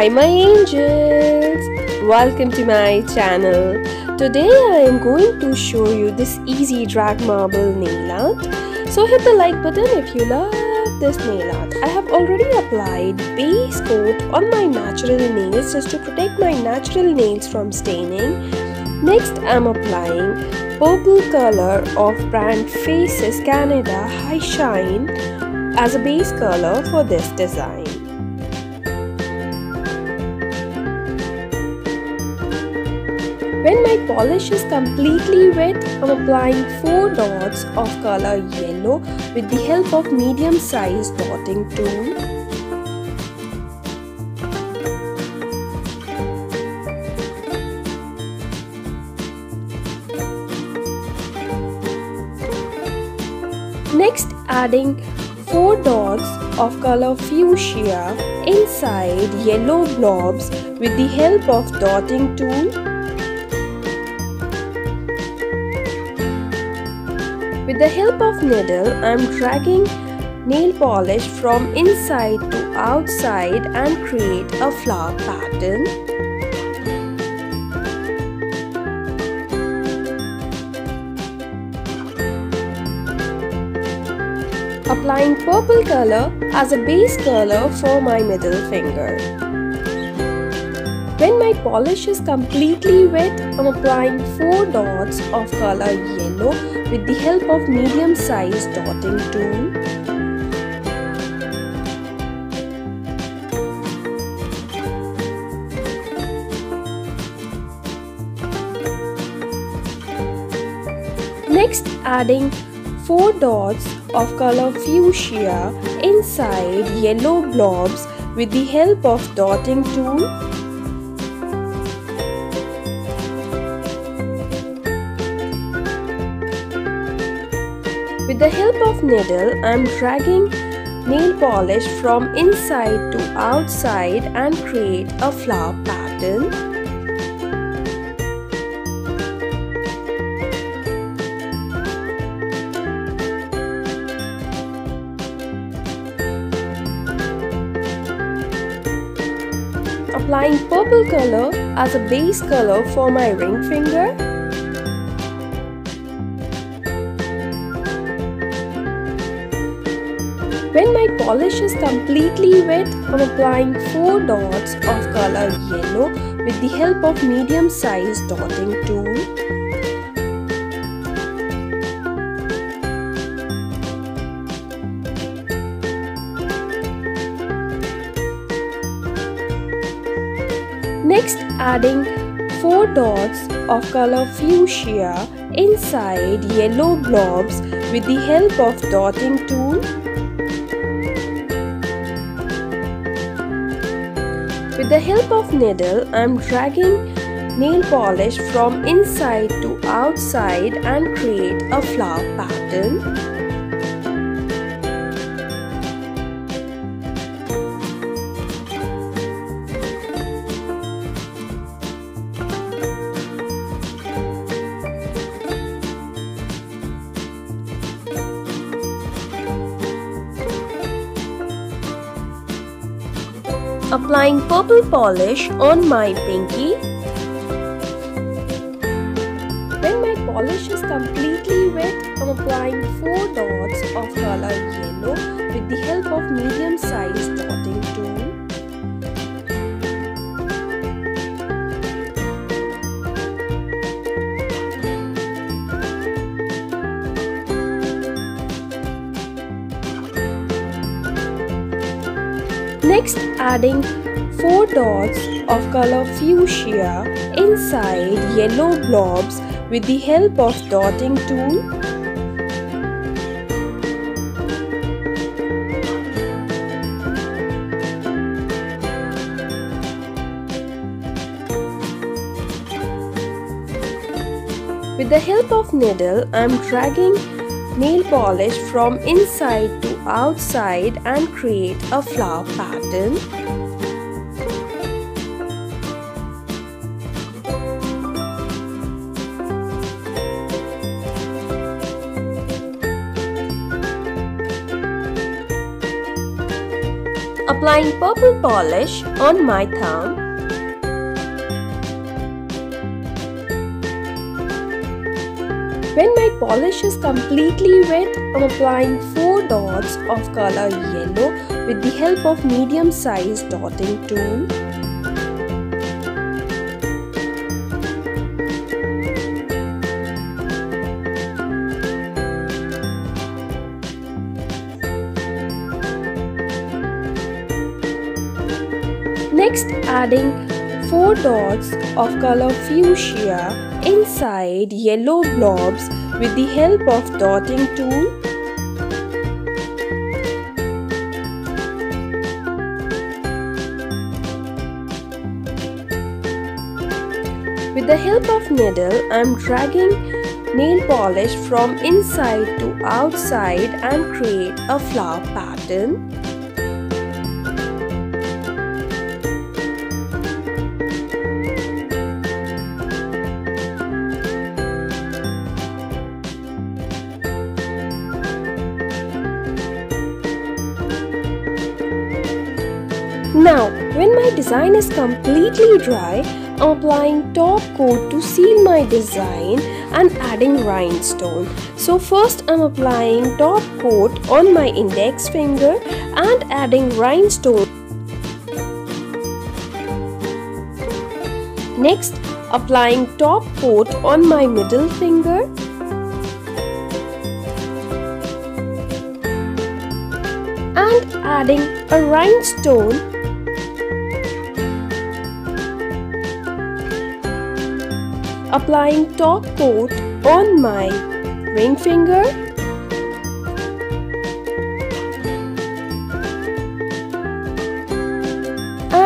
Hi my angels, welcome to my channel. Today I am going to show you this easy drag marble nail art. So hit the like button if you love this nail art. I have already applied base coat on my natural nails just to protect my natural nails from staining. Next I am applying purple color of brand Faces Canada High Shine as a base color for this design. When my polish is completely wet, I'm applying 4 dots of color yellow with the help of medium-sized dotting tool. Next, adding 4 dots of color fuchsia inside yellow blobs with the help of dotting tool. With the help of needle, I am dragging nail polish from inside to outside and create a flower pattern. Applying purple color as a base color for my middle finger. When my polish is completely wet, I am applying 4 dots of color yellow with the help of medium-sized dotting tool. Next, adding 4 dots of color fuchsia inside yellow blobs with the help of dotting tool. With the help of needle, I am dragging nail polish from inside to outside and create a flower pattern. Applying purple color as a base color for my ring finger. When my polish is completely wet, I am applying 4 dots of color yellow with the help of medium-sized dotting tool. Next, adding 4 dots of color fuchsia inside yellow blobs with the help of dotting tool. With the help of needle, I am dragging nail polish from inside to outside and create a flower pattern. Applying purple polish on my pinky. When my polish is completely wet, I am applying 4 dots of color yellow with the help of medium-sized dotting tool. Next, adding 4 dots of color fuchsia inside yellow blobs with the help of dotting tool. With the help of needle, I am dragging nail polish from inside to outside and create a flower pattern. Applying purple polish on my thumb. When my polish is completely wet, I'm applying 4 dots of color yellow with the help of medium-sized dotting tool. Next, adding 4 dots of color fuchsia inside yellow blobs with the help of dotting tool. With the help of needle, I am dragging nail polish from inside to outside and create a flower pattern. Now, when my design is completely dry, I'm applying top coat to seal my design and adding rhinestone. So first I'm applying top coat on my index finger and adding rhinestone. Next, applying top coat on my middle finger. And adding a rhinestone. Applying top coat on my ring finger.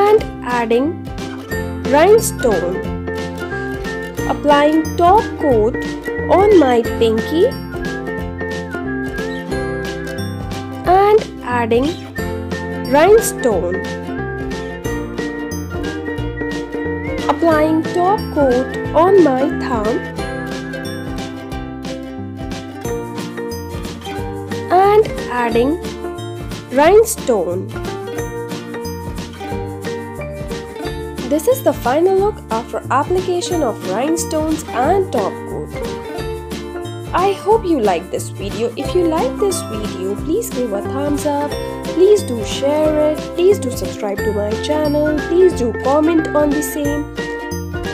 And adding rhinestone. Applying top coat on my pinky. And adding rhinestone. Applying top coat on my thumb and adding rhinestone. This is the final look after application of rhinestones and top coat. I hope you like this video. If you like this video, please give a thumbs up. Please do share it. Please do subscribe to my channel. Please do comment on the same.